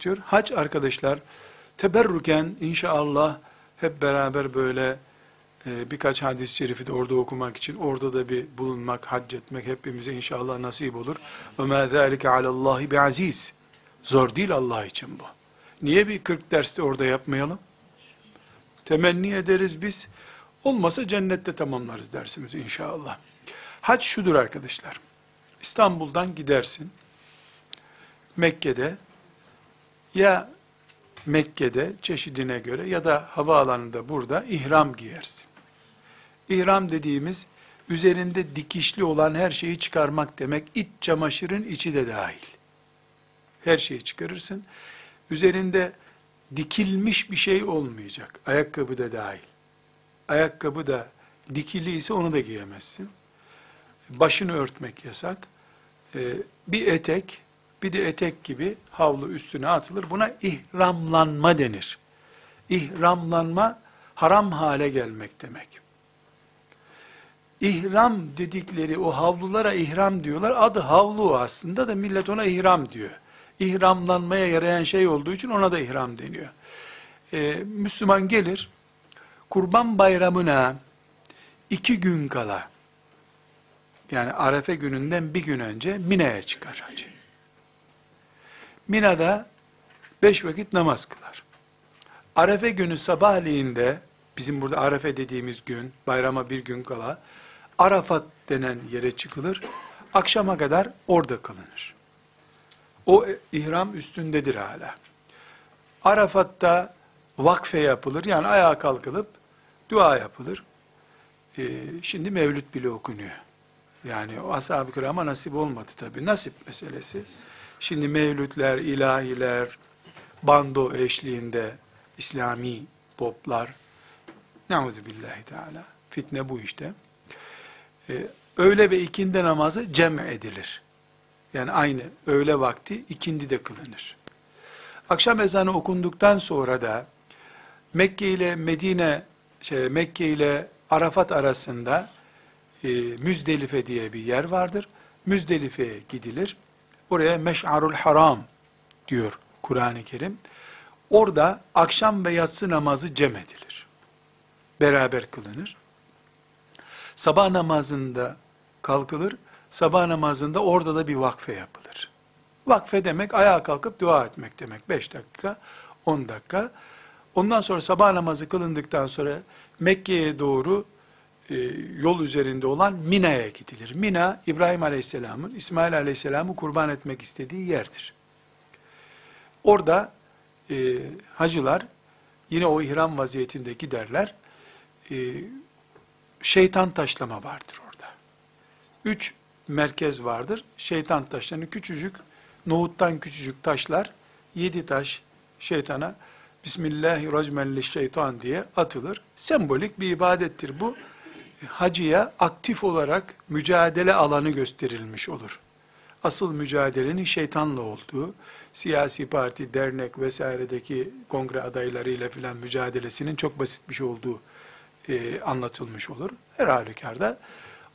diyor. Hac arkadaşlar teberrüken inşallah hep beraber böyle birkaç hadis-i şerifi de orada okumak için orada da bir bulunmak, hac etmek hepimize inşallah nasip olur. وَمَا ذَٰلِكَ عَلَى اللّٰهِ بِعَز۪يزٍ Zor değil Allah için bu. Niye bir 40 derste orada yapmayalım? Temenni ederiz biz. Olmasa cennette tamamlarız dersimizi inşallah. Hac şudur arkadaşlar. İstanbul'dan gidersin. Mekke'de çeşidine göre ya da havaalanında burada ihram giyersin. İhram dediğimiz üzerinde dikişli olan her şeyi çıkarmak demek. İç çamaşırın içi de dahil. Her şeyi çıkarırsın. Üzerinde dikilmiş bir şey olmayacak. Ayakkabı da dahil. Ayakkabı da dikili ise onu da giyemezsin. Başını örtmek yasak. Bir etek, bir de etek gibi havlu üstüne atılır. Buna ihramlanma denir. İhramlanma haram hale gelmek demek. İhram dedikleri o havlulara ihram diyorlar. Adı havlu aslında da millet ona ihram diyor. İhramlanmaya yarayan şey olduğu için ona da ihram deniyor. Müslüman gelir, Kurban Bayramı'na 2 gün kala, yani Arefe gününden 1 gün önce Mina'ya çıkar hacı. Mina'da 5 vakit namaz kılar. Arefe günü sabahleyinde, bizim burada Arefe dediğimiz gün, bayrama 1 gün kala, Arafat denen yere çıkılır, akşama kadar orada kalınır. O ihram üstündedir hala. Arafat'ta vakfe yapılır, yani ayağa kalkılıp dua yapılır. Şimdi mevlüt bile okunuyor. Yani o ashab-ı kirama nasip olmadı tabii, nasip meselesi. Şimdi mevlütler, ilahiler, bando eşliğinde İslami poplar, neuzübillahi teala, fitne bu işte. Öğle ve ikindi namazı cem edilir. Yani aynı öğle vakti ikindi de kılınır. Akşam ezanı okunduktan sonra da Mekke ile Arafat arasında Müzdelife diye bir yer vardır. Müzdelife'ye gidilir. Oraya Meş'arul Haram diyor Kur'an-ı Kerim. Orada akşam ve yatsı namazı cem edilir. Beraber kılınır. Sabah namazında kalkılır. Sabah namazında orada da bir vakfe yapılır. Vakfe demek ayağa kalkıp dua etmek demek. 5 dakika, 10 dakika. Ondan sonra sabah namazı kılındıktan sonra Mekke'ye doğru yol üzerinde olan Mina'ya gidilir. Mina, İbrahim Aleyhisselam'ın, İsmail Aleyhisselam'ı kurban etmek istediği yerdir. Orada hacılar yine o ihram vaziyetinde giderler. Şeytan taşlama vardır orada. 3 merkez vardır. Şeytan taşlarını küçücük, nohuttan küçücük taşlar, 7 taş şeytana Bismillahirrahmanirrahim diye atılır. Sembolik bir ibadettir bu. Hacıya aktif olarak mücadele alanı gösterilmiş olur. Asıl mücadelenin şeytanla olduğu, siyasi parti, dernek vesairedeki kongre adaylarıyla filan mücadelesinin çok basit bir şey olduğu anlatılmış olur. Her halükarda.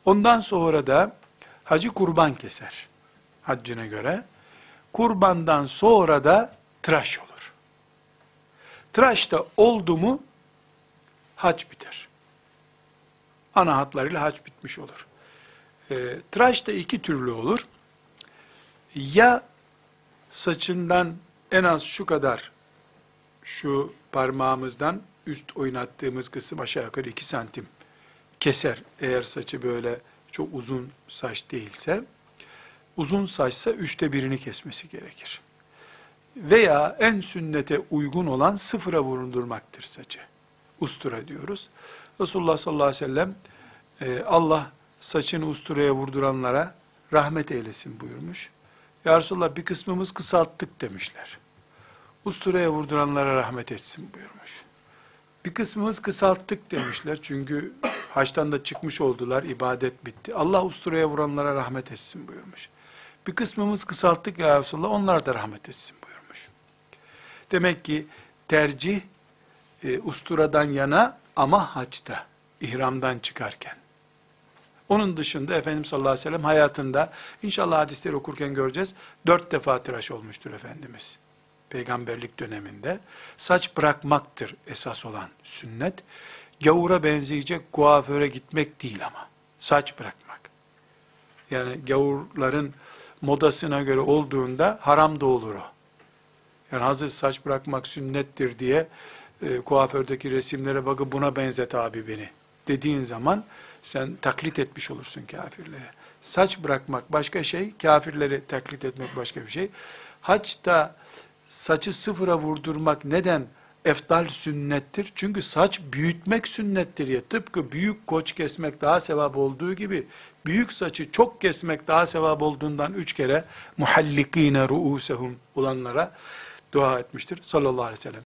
Ondan sonra da hacı kurban keser. Haccına göre. Kurbandan sonra da tıraş olur. Tıraş da oldu mu hac biter. Ana hatlarıyla hac bitmiş olur. Tıraş da 2 türlü olur. Ya saçından en az şu kadar, şu parmağımızdan üst oynattığımız kısım aşağı yukarı 2 santim keser. Eğer saçı böyle çok uzun saç değilse, uzun saçsa 1/3'ünü kesmesi gerekir. Veya en sünnete uygun olan 0'a vurundurmaktır saçı. Ustura diyoruz. Resulullah sallallahu aleyhi ve sellem, Allah saçını usturaya vurduranlara rahmet eylesin buyurmuş. Ya Resulullah bir kısmımız kısalttık demişler. Usturaya vurduranlara rahmet etsin buyurmuş. Bir kısmımız kısalttık demişler. Çünkü haçtan da çıkmış oldular, ibadet bitti. Allah usturaya vuranlara rahmet etsin buyurmuş. Bir kısmımız kısalttık ya Resulullah, onlar da rahmet etsin buyurmuş. Demek ki tercih usturadan yana, ama haçta, ihramdan çıkarken. Onun dışında Efendimiz sallallahu aleyhi ve sellem hayatında, inşallah hadisleri okurken göreceğiz, 4 defa tıraş olmuştur Efendimiz. peygamberlik döneminde. Saç bırakmaktır esas olan sünnet. Gavura benzeyecek kuaföre gitmek değil ama. Saç bırakmak. Yani gavurların modasına göre olduğunda haram da olur o. Yani hazır saç bırakmak sünnettir diye kuafördeki resimlere bakıp buna benzet abi beni dediğin zaman sen taklit etmiş olursun kafirlere. Saç bırakmak başka şey, kafirleri taklit etmek başka bir şey. Haçta saçı sıfıra vurdurmak neden eftal sünnettir? Çünkü saç büyütmek sünnettir ya. Tıpkı büyük koç kesmek daha sevap olduğu gibi, büyük saçı çok kesmek daha sevap olduğundan 3 kere muhallikine ruusehum olanlara dua etmiştir sallallahu aleyhi ve sellem.